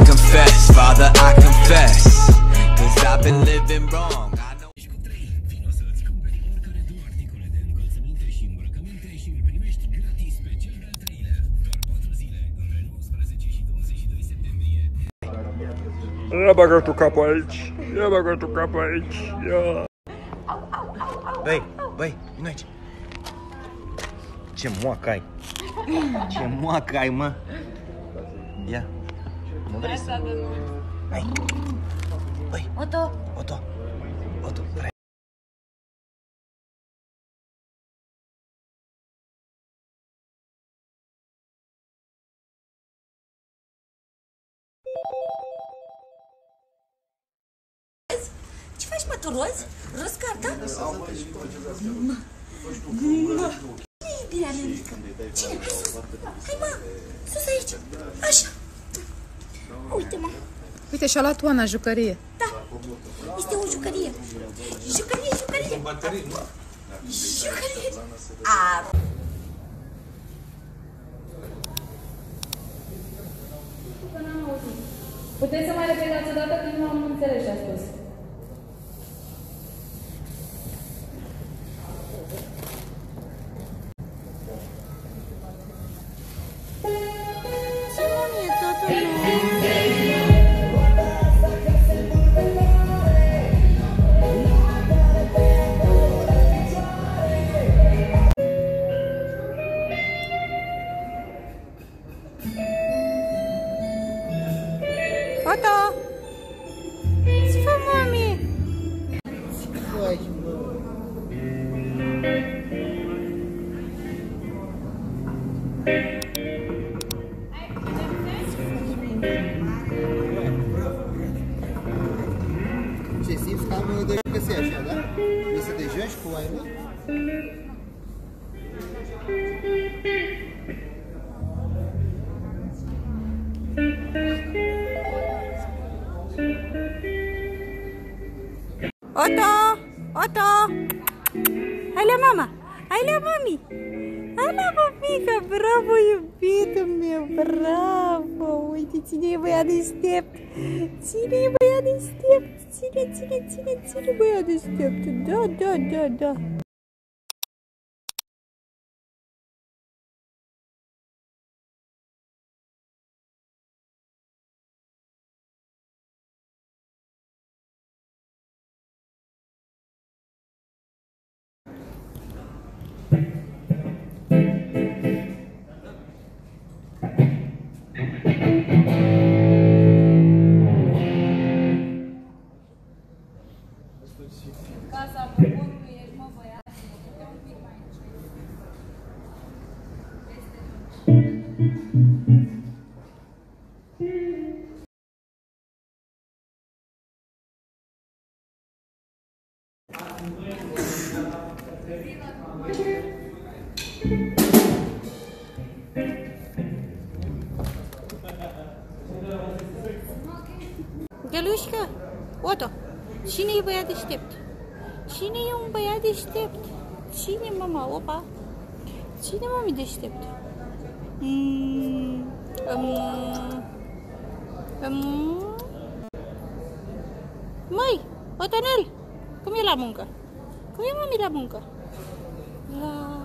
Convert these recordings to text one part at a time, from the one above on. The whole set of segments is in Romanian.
I confess, Father, I confess, 'cause I've been living wrong. Я могу тут копать, я могу тут копать, я... Băi, băi, vino aici. Ce moacă ai. Ce moacă ai, mă. Ia. Mă vrei să... Hai. Băi. Oto. Oto. Oto. Faci, mă, tu rozi? Rozi carta? Mă! Mă! Ce-i iubirea mea mică? Cine? Hai sus! Hai, mă! Sus aici! Așa! Uite, mă! Uite, și-a luat Oana jucărie. Da! Este o jucărie! Jucărie, jucărie! Jucărie! Aaaa! Puteți să mai repetați odată că nu am înțeles ce a spus. Foto! Ce fac, mami? Ce faci, mă? Ce simți că am de găsi așa, da? Vrei să te joci cu aia? Oto! Oto! Hai la mama! Hai la mami! Hai la mamica! Bravo, iubitul meu! Bravo! Uite cine e băiat deștept! Cine e băiat deștept! Cine e băiat deștept! Da, da, da, da! Casa bucurului ești, mă, băiat, uite un pic mai încet. Peste tot. Gălușcă, Oto, cine e băiat deștept? Cine e un băiat deștept? Cine, mama? Opa! Cine, mami, deștept? Măi, Otanel! Cum e la muncă? Cum e, mami, la muncă? La...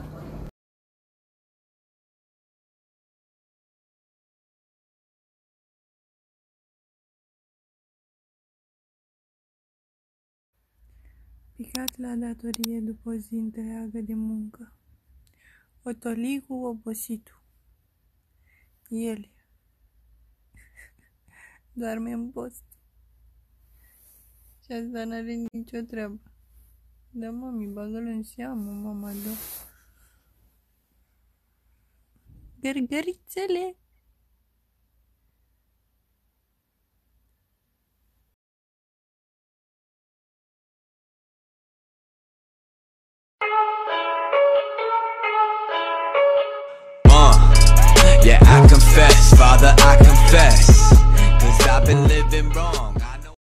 Picat la datorie după o zi întreagă de muncă. Otolicu obositul. El doarme în post. Și asta n-are nicio treabă. Da, mami, bagă-l în seamă, mama, da. Gărgărițele! Yeah, I confess, Father, I confess, 'cause I've been living wrong.